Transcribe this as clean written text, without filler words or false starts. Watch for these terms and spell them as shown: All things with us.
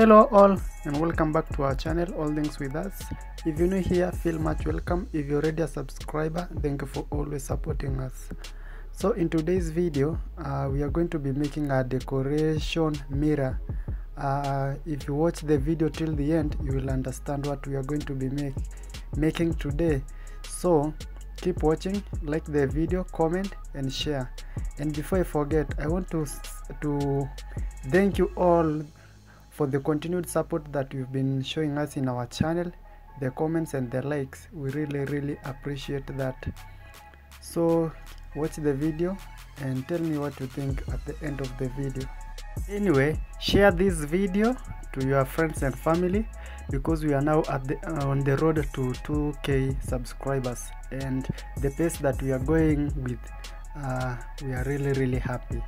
Hello all and welcome back to our channel All Things With Us. If you're new here, feel much welcome. If you're already a subscriber, thank you for always supporting us. So in today's video we are going to be making a decoration mirror. If you watch the video till the end, you will understand what we are going to be making today. So keep watching, like the video, comment and share. And before I forget, I want to thank you all for the continued support that you've been showing us in our channel, the comments and the likes. We really appreciate that. So watch the video and tell me what you think at the end of the video. Anyway, share this video to your friends and family, because we are now on the road to 2K subscribers, and the pace that we are going with, we are really happy.